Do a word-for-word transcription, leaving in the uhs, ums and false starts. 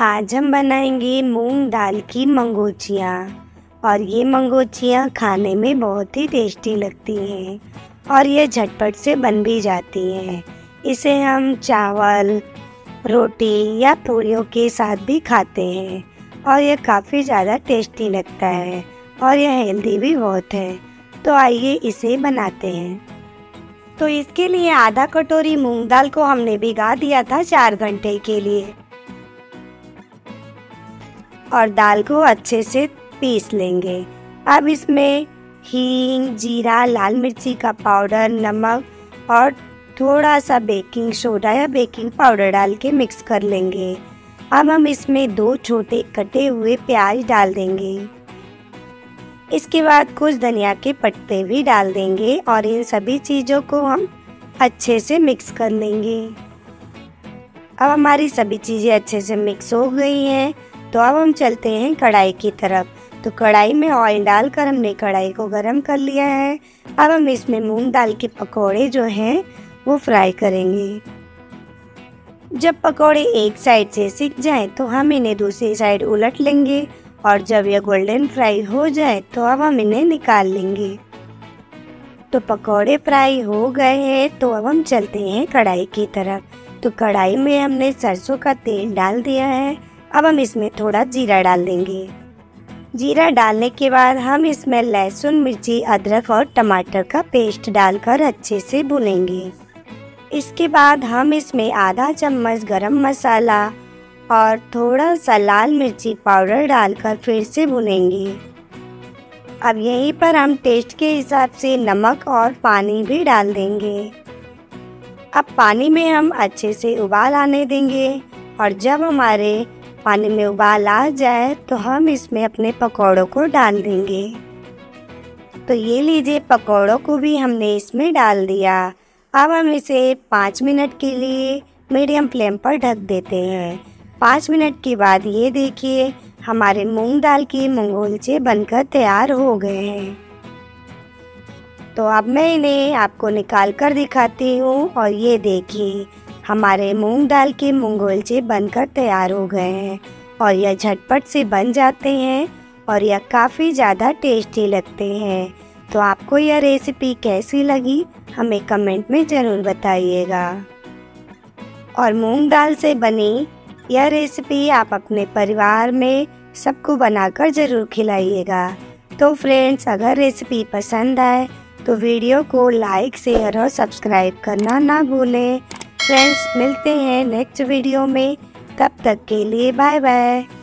आज हम बनाएंगे मूंग दाल की मंगोचियाँ। और ये मंगोचियाँ खाने में बहुत ही टेस्टी लगती हैं और ये झटपट से बन भी जाती हैं। इसे हम चावल, रोटी या पूरियों के साथ भी खाते हैं और ये काफ़ी ज़्यादा टेस्टी लगता है और यह हेल्दी भी बहुत है। तो आइए इसे बनाते हैं। तो इसके लिए आधा कटोरी मूंग दाल को हमने भिगा दिया था चार घंटे के लिए और दाल को अच्छे से पीस लेंगे। अब इसमें हींग, जीरा, लाल मिर्ची का पाउडर, नमक और थोड़ा सा बेकिंग सोडा या बेकिंग पाउडर डाल के मिक्स कर लेंगे। अब हम इसमें दो छोटे कटे हुए प्याज डाल देंगे। इसके बाद कुछ धनिया के पत्ते भी डाल देंगे और इन सभी चीज़ों को हम अच्छे से मिक्स कर लेंगे। अब हमारी सभी चीज़ें अच्छे से मिक्स हो गई हैं। तो अब हम चलते हैं कढ़ाई की तरफ। तो कढ़ाई में ऑयल डालकर हमने कढ़ाई को गर्म कर लिया है। अब हम इसमें मूंग दाल के पकौड़े जो हैं वो फ्राई करेंगे। जब पकौड़े एक साइड से सिक जाएं तो हम इन्हें दूसरी साइड उलट लेंगे और जब यह गोल्डन फ्राई हो जाए तो अब हम इन्हें निकाल लेंगे। तो पकौड़े फ्राई हो गए हैं। तो अब हम चलते हैं कढ़ाई की तरफ। तो कढ़ाई में हमने सरसों का तेल डाल दिया है। अब हम इसमें थोड़ा जीरा डाल देंगे। जीरा डालने के बाद हम इसमें लहसुन, मिर्ची, अदरक और टमाटर का पेस्ट डालकर अच्छे से भूनेंगे। इसके बाद हम इसमें आधा चम्मच गरम मसाला और थोड़ा सा लाल मिर्ची पाउडर डालकर फिर से भूनेंगे। अब यहीं पर हम टेस्ट के हिसाब से नमक और पानी भी डाल देंगे। अब पानी में हम अच्छे से उबाल आने देंगे और जब हमारे पानी में उबाल आ जाए तो हम इसमें अपने पकौड़ों को डाल देंगे। तो ये लीजिए, पकौड़ों को भी हमने इसमें डाल दिया। अब हम इसे पाँच मिनट के लिए मीडियम फ्लेम पर ढक देते हैं। पाँच मिनट के बाद ये देखिए, हमारे मूंग दाल की मंगोलचे बनकर तैयार हो गए हैं। तो अब मैं इन्हें आपको निकाल कर दिखाती हूँ। और ये देखिए, हमारे मूंग दाल के मंगोलचे बनकर तैयार हो गए हैं और यह झटपट से बन जाते हैं और यह काफ़ी ज़्यादा टेस्टी लगते हैं। तो आपको यह रेसिपी कैसी लगी हमें कमेंट में ज़रूर बताइएगा। और मूंग दाल से बनी यह रेसिपी आप अपने परिवार में सबको बनाकर ज़रूर खिलाइएगा। तो फ्रेंड्स, अगर रेसिपी पसंद आए तो वीडियो को लाइक, शेयर और सब्सक्राइब करना ना भूलें। फ्रेंड्स, मिलते हैं नेक्स्ट वीडियो में। तब तक के लिए बाय बाय।